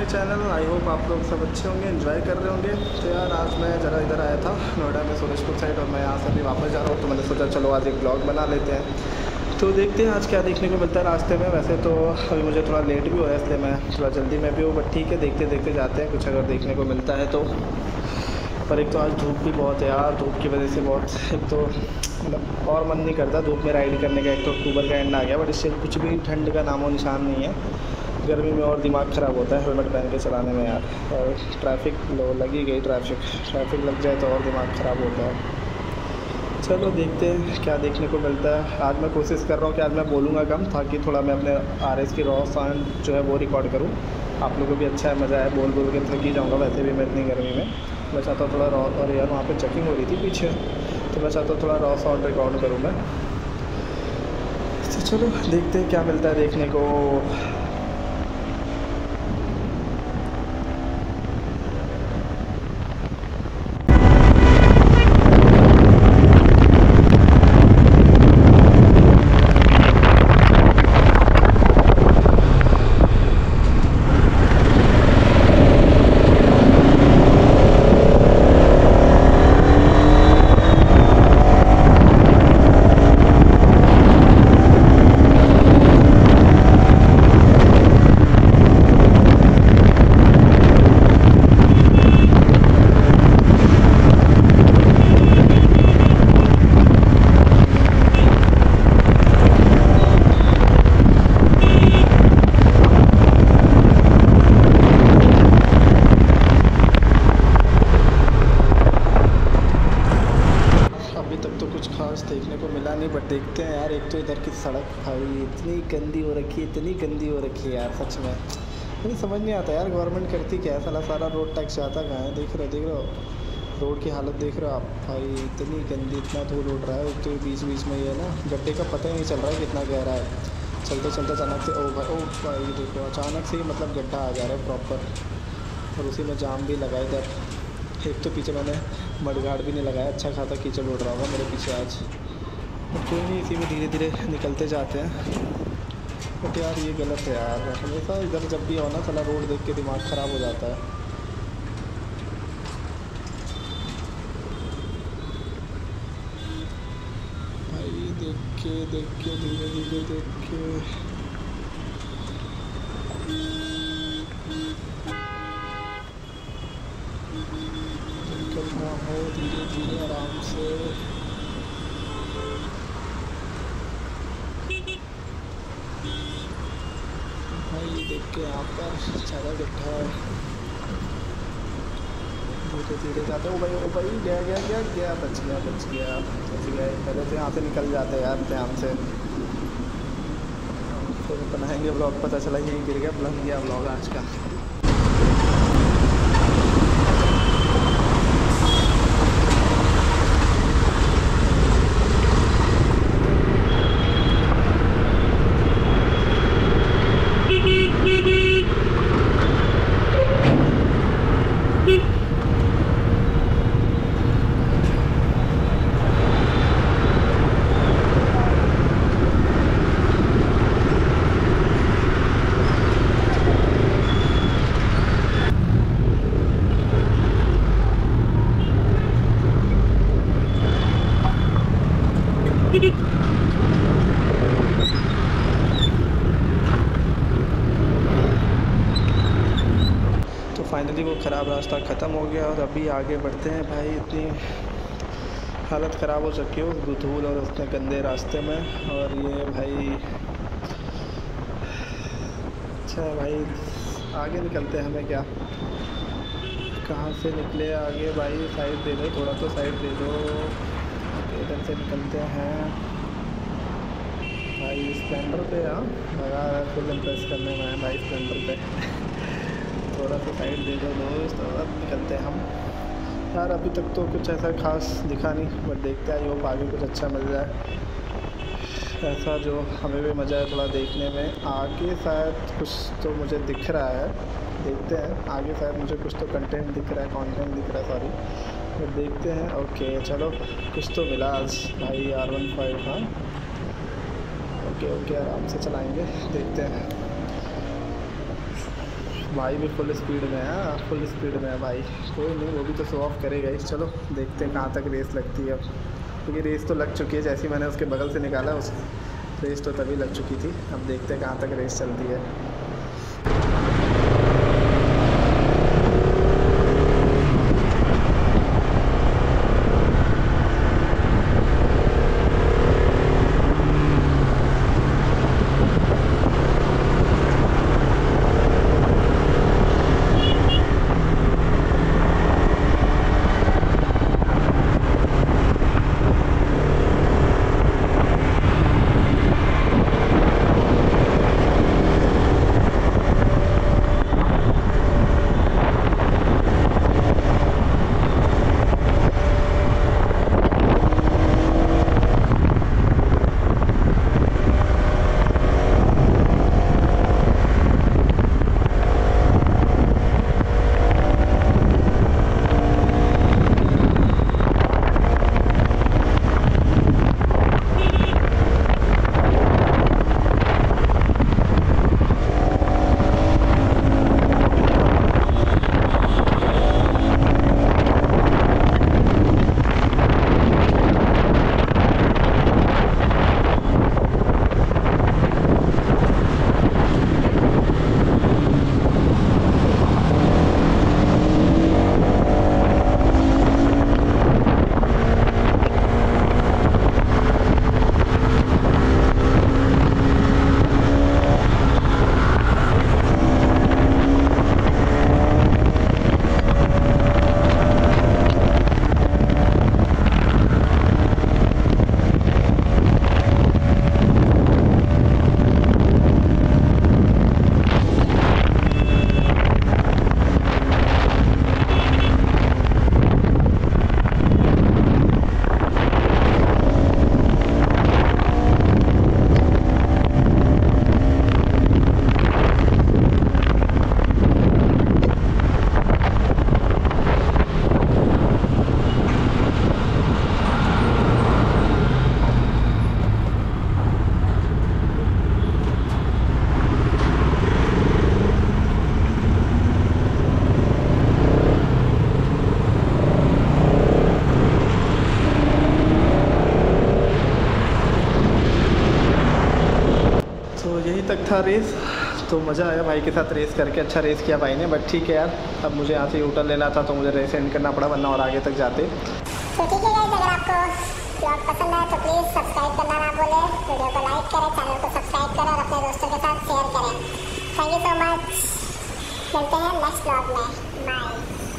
My channel. I hope आप लोग सब अच्छे होंगे, एंजॉय कर रहे होंगे। तो यार आज मैं ज़रा इधर आया था नोएडा में, सूरजपुर साइड, और मैं यहाँ से अभी वापस जा रहा हूँ। तो मैंने सोचा चलो आज एक ब्लॉग बना लेते हैं। तो देखते हैं आज क्या देखने को मिलता है रास्ते में। वैसे तो अभी मुझे थोड़ा लेट भी हो रहा है, इसलिए मैं थोड़ा जल्दी में भी हूँ, बट ठीक है, देखते देखते जाते हैं, कुछ अगर देखने को मिलता है तो। पर एक तो आज धूप भी बहुत है यार, धूप की वजह से बहुत, एक तो मतलब और मन नहीं करता धूप में राइड करने का। एक तो अक्टूबर का एंड आ गया, बट इससे कुछ भी ठंड का नामो निशान नहीं है। गर्मी में और दिमाग ख़राब होता है हेलमेट पहन के चलाने में यार, और ट्रैफिक लगी गई, ट्रैफिक लग जाए तो और दिमाग ख़राब होता है। चलो देखते हैं क्या देखने को मिलता है। आज मैं कोशिश कर रहा हूँ कि आज मैं बोलूँगा कम, ताकि थोड़ा मैं अपने RS की रॉ साउंड जो है वो रिकॉर्ड करूँ। आप लोगों को भी अच्छा है, मज़ा आए। बोल बोल के थक ही जाऊँगा वैसे भी मैं इतनी गर्मी में। मैं चाहता हूँ थोड़ा रॉ, और यार वहाँ पर चेकिंग हो रही थी पीछे, तो मैं चाहता हूँ थोड़ा रॉ साउंड रिकॉर्ड करूँ मैं। चलो देखते हैं क्या मिलता है देखने को। देखने को मिला नहीं, बट देखते हैं यार। एक तो इधर की सड़क भाई इतनी गंदी हो रखी है, इतनी गंदी हो रखी है यार, सच में मुझे समझ नहीं आता यार गवर्नमेंट करती क्या है। सारा रोड टैक्स जाता कहाँ है, देख रहे हो रोड की हालत, देख रहे हो आप भाई, इतनी गंदी, इतना धूल उड़ रहा है। एक तो बीच में ही है ना, गड्ढे का पता ही नहीं चल रहा है कितना गहरा है। चलते अचानक से ओ भाई देखो, अचानक से ही मतलब गड्ढा आ जा रहा है प्रॉपर, और उसी में जाम भी लगा इधर। एक तो पीछे मैंने मडगार्ड भी नहीं लगाया, अच्छा खासा कीचड़ उड़ रहा होगा मेरे पीछे आज, बट कोई नहीं, इसी में धीरे धीरे निकलते जाते हैं। बट यार ये गलत है यार, हमेशा इधर जब भी हो ना थोड़ा रोड देख के दिमाग ख़राब हो जाता है। भाई देख के धीरे देख के धीरे आराम से भाई, देख के यहाँ पर सारा गड्ढा है, धीरे जाते हैं। ओ भाई गया, बच गया। पहले तो यहाँ से निकल जाते हैं यार ध्यान से, फिर बनाएंगे ब्लॉग। पता चला यही गिर गया, बन गया ब्लॉग आज का। फाइनली वो ख़राब रास्ता ख़त्म हो गया, और अभी आगे बढ़ते हैं। भाई इतनी हालत ख़राब हो चुकी हो धूल और उसने गंदे रास्ते में, और ये भाई अच्छा भाई आगे निकलते हैं। हमें क्या, कहाँ से निकले आगे भाई, साइड दे दो थोड़ा, तो साइड दे दो। इधर से निकलते हैं भाई, स्प्लेंडर पे आप लगा रहा है, फुल इम्प्रेस करने में है भाई स्प्लेंडर पे। थोड़ा सा साइड दे दो दोस्त, और अब निकलते हैं हम। यार अभी तक तो कुछ ऐसा खास दिखा नहीं, बट देखते हैं, होप आगे कुछ अच्छा मिल जाए ऐसा जो हमें भी मज़ा है थोड़ा देखने में। आगे शायद कुछ तो मुझे दिख रहा है, देखते हैं। आगे शायद मुझे कुछ तो कंटेंट दिख रहा है सॉरी, बट देखते हैं। ओके चलो कुछ तो मिला आज भाई, R15 का। ओके आराम से चलाएँगे, देखते हैं। भाई भी फुल स्पीड में है, फुल स्पीड में है भाई। कोई नहीं, वो भी तो शो ऑफ करेगा ही। चलो देखते हैं कहाँ तक रेस लगती है अब, क्योंकि रेस तो लग चुकी है। जैसे ही मैंने उसके बगल से निकाला उस रेस तो तभी लग चुकी थी। अब देखते हैं कहाँ तक रेस चलती है। तक था रेस तो मज़ा आया भाई के साथ रेस करके। अच्छा रेस किया भाई ने, बट ठीक है यार, अब मुझे यहाँ से ही होटल लेना था तो मुझे रेस एंड करना पड़ा, वरना और आगे तक जाते। तो ठीक है गाइस, अगर आपको ब्लॉग पसंद आए तो प्लीज़ सब्सक्राइब करना ना भूलें, वीडियो को लाइक करें, चैनल को सब्सक्राइब करें और अपने दोस्तों के साथ शेयर करें। थैंक यू सो मच, मिलते हैं नेक्स्ट ब्लॉग में, बाय।